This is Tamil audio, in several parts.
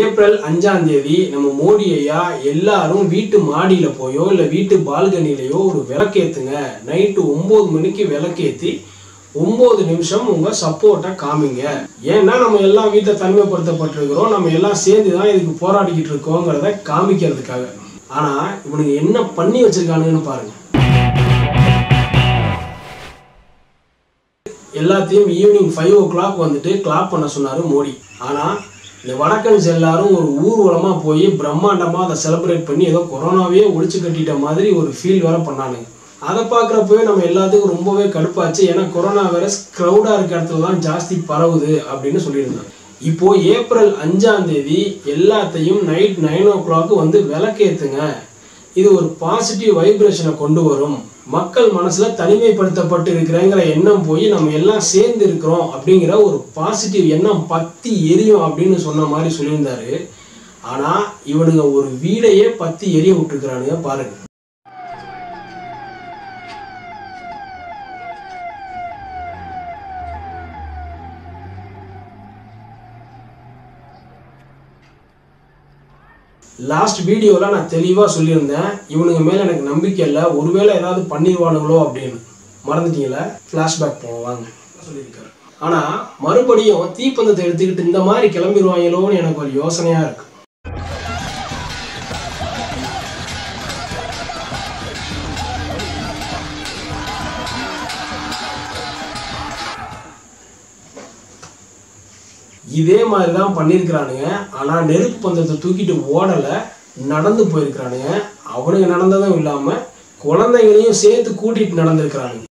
ஏப்ரல் 5ஆம் தேதி நம்ம மோடி ஐயா எல்லாரும் வீட்டு மாடியில போயோ இல்லை வீட்டு பால்கனிலையோ ஒரு விளக்கேத்துங்க. நைட்டு 9 மணிக்கு விளக்கேற்றி 9 நிமிஷம் உங்க சப்போர்ட்டை காமிங்க. ஏன்னா நம்ம எல்லாம் வீட்டை தனிமைப்படுத்தப்பட்டிருக்கிறோம், நம்ம எல்லாம் சேர்ந்துதான் இதுக்கு போராடிக்கிட்டு இருக்கோங்கிறத காமிக்கிறதுக்காக. ஆனா இவனுக்கு என்ன பண்ணி வச்சிருக்கானுன்னு பாருங்க. எல்லாத்தையும் ஈவினிங் 5 o'clock வந்துட்டு கிளாப் பண்ண சொன்னாரு மோடி. ஆனா இந்த வடக்கன்ஸ் எல்லாரும் ஒரு ஊர்வலமா போய் பிரம்மாண்டமா அதை செலிப்ரேட் பண்ணி ஏதோ கொரோனாவே ஒழிச்சு கட்டிட்ட மாதிரி ஒரு ஃபீல் வேற பண்ணானுங்க. அதை பார்க்குறப்பவே நம்ம எல்லாத்துக்கும் ரொம்பவே கடுப்பாச்சு. ஏன்னா கொரோனா வைரஸ் க்ரௌடாக இருக்கிற இடத்துல தான் ஜாஸ்தி பரவுது அப்படின்னு சொல்லியிருந்தாங்க. இப்போது ஏப்ரல் 5ஆம் தேதி எல்லாத்தையும் நைட் 9 o'clock வந்து விளக்கேற்றுங்க, இது ஒரு பாசிட்டிவ் வைப்ரேஷனை கொண்டு வரும், மக்கள் மனசில் தனிமைப்படுத்தப்பட்டு இருக்கிறேங்கிற எண்ணம் போய் நம்ம எல்லாம் சேர்ந்து இருக்கிறோம் அப்படிங்கிற ஒரு பாசிட்டிவ் எண்ணம் பற்றி எரியும் அப்படின்னு சொன்ன மாதிரி சொல்லியிருந்தாரு. ஆனால் இவனுங்க ஒரு வீடையே பற்றி எரிய விட்டுருக்கிறானுங்க பாருங்கள். லாஸ்ட் வீடியோவில் நான் தெளிவாக சொல்லியிருந்தேன், இவனுங்க மேலே எனக்கு நம்பிக்கை இல்லை, ஒருவேளை ஏதாவது பண்ணிடுவானுங்களோ அப்படின்னு. மறந்துட்டீங்களா? ஃப்ளாஷ்பேக் போவாங்க சொல்லியிருக்காரு. ஆனால் மறுபடியும் தீப்பந்தத்தை எடுத்துக்கிட்டு இந்த மாதிரி கிளம்பிடுவாங்களோன்னு எனக்கு ஒரு யோசனையாக இருக்குது. இதே மாதிரி தான் பண்ணியிருக்கிறானுங்க. ஆனால் நெருப்பு பந்தத்தை தூக்கிட்டு ஓடலை, நடந்து போயிருக்கிறானுங்க. அவனுங்க நடந்ததும் இல்லாமல் குழந்தைங்களையும் சேர்த்து கூட்டிகிட்டு நடந்திருக்கிறானுங்க.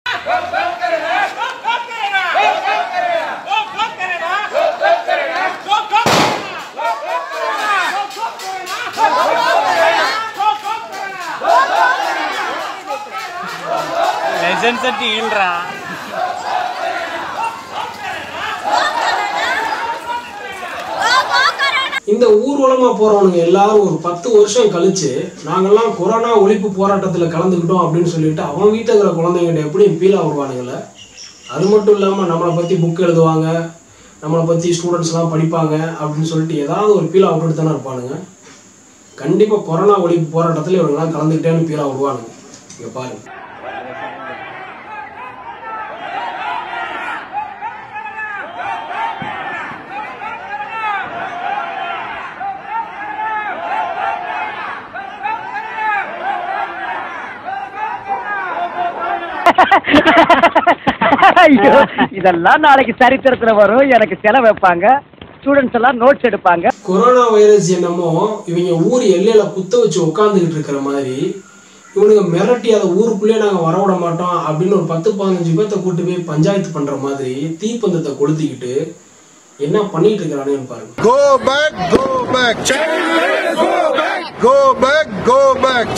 இந்த ஊர்வலமாக போகிறவனுங்க எல்லாரும் ஒரு 10 வருஷம் கழிச்சு நாங்கள்லாம் கொரோனா ஒழிப்பு போராட்டத்தில் கலந்துக்கிட்டோம் அப்படின்னு சொல்லிட்டு அவன் வீட்டில் இருக்கிற குழந்தைங்கிட்ட எப்படியும் ஃபீலாக வருவானுங்களே. அது மட்டும் இல்லாமல் நம்மளை பற்றி புக் எழுதுவாங்க, நம்மளை பற்றி ஸ்டூடெண்ட்ஸ்லாம் படிப்பாங்க அப்படின்னு சொல்லிட்டு ஏதாவது ஒரு ஃபீலாக விட்டுட்டு தானே இருப்பானுங்க. கண்டிப்பாக கொரோனா ஒழிப்பு போராட்டத்தில் இவங்களாம் கலந்துக்கிட்டேன்னு ஃபீலாக வருவானுங்க. இங்கே பாருங்கள். ஐயோ, இதெல்லாம் நாளைக்கு சரித்திரத்துல வரும். எனக்கு செலவு வைப்பாங்க, ஸ்டூடெண்ட்ஸ் எல்லாம் நோட்ஸ் எடுப்பாங்க. கொரோனா வைரஸ் என்னமோ இவங்க ஊர் எல்லையில குத்த வச்சு உட்காந்துக்கிட்டு இருக்கிற மாதிரி இவனுக்கு மிரட்டி அதை ஊருக்குள்ளே நாங்கள் வரவிட மாட்டோம் அப்படின்னு ஒரு 10-15 பேர்த்த கூட்டு போய் பஞ்சாயத்து பண்ற மாதிரி தீப்பந்தத்தை கொளுத்திக்கிட்டு என்ன பண்ணிட்டு இருக்கிறானுன்னு பாருங்க. Go back, go back, go back, go back, go back,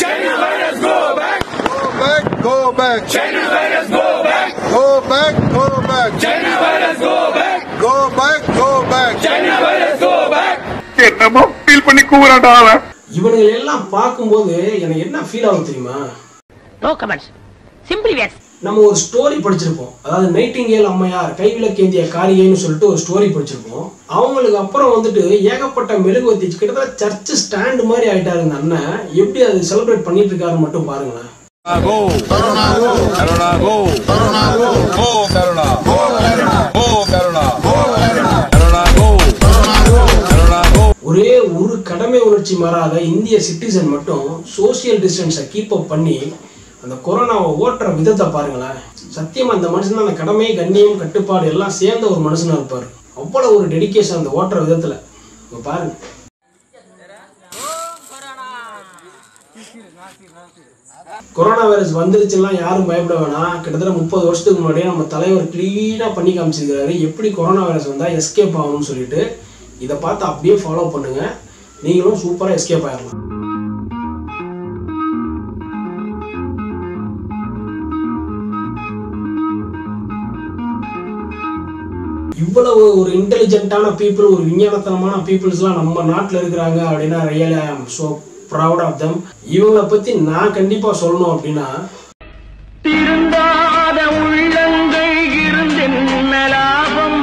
go back, go back, China virus, go back, go back, go back, China virus, go back, go back, go back, China virus, go back. என்னமோ ஃபீல் பண்ணி கூவுறானால இவங்க எல்லாம் பாக்கும்போது எனக்கு என்ன ஃபீல் ஆகும் தெரியுமா? No comments, simply waste. நம்ம ஒரு ஸ்டோரி படிச்சிருப்போம், அதாவது நைட்டிங்கேல் அம்மையார் கைவிளக்கேந்திய காரியேன்னு சொல்லிட்டு ஒரு ஸ்டோரி படிச்சிருப்போம். அவங்களுக்கு அப்புறம் வந்துட்டு ஏகப்பட்ட மெழுகுவத்தி கிட்டத்தட்ட சர்ச் ஸ்டாண்ட் மாதிரி ஆயிட்டாரு இந்த அண்ணன். எப்படி அதை செலிப்ரேட் பண்ணிட்டு இருக்காருன்னு மட்டும் பாருங்களேன். Go Karuna, go Karuna, go Karuna, go go Karuna, go Karuna, go Karuna, go Karuna, go Karuna, go. ஒரே ஒரு கடமை உணர்ச்சி மாறாத இந்திய சிட்டிசன் மட்டும் சோசியல் டிஸ்டன்ஸை கீப் அப் பண்ணி அந்த கொரோனாவை ஓட்டுற விதத்தை பாருங்களேன். சத்தியமா அந்த மனுஷன் அந்த கடமை கண்ணியம் கட்டுப்பாடு எல்லாம் சேர்ந்த ஒரு மனுஷனா இருப்பாரு. அவ்வளவு ஒரு டெடிக்கேஷன் அந்த ஓட்டுற விதத்துல பாருங்க. கொரோனா வைரஸ் வந்துருச்சுலாம் யாரும் பயப்பட வேணாம். கிட்டத்தட்ட 30 வருஷத்துக்கு முன்னாடியே நம்ம தலைவர் கிளீனாக பண்ணி காமிச்சிருக்கிறாரு எப்படி கொரோனா வைரஸ் வந்தால் எஸ்கேப் ஆகும்னு சொல்லிட்டு. இதை பார்த்து அப்படியே ஃபாலோ பண்ணுங்க, நீங்களும் சூப்பராக எஸ்கேப் ஆகிடலாம். இவ்வளவு ஒரு இன்டெலிஜென்ட்டான பீப்புள், ஒரு விஞ்ஞானத்தனமான பீப்புள்ஸ்லாம் நம்ம நாட்டில் இருக்கிறாங்க அப்படின்னா real I am so proud of them. இவங்களை பற்றி நான் கண்டிப்பாக சொல்லணும் அப்படின்னா, திருந்தாத உள்ளங்கை இருந்தென்ன லாபம்,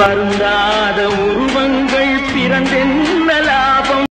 வருந்தாத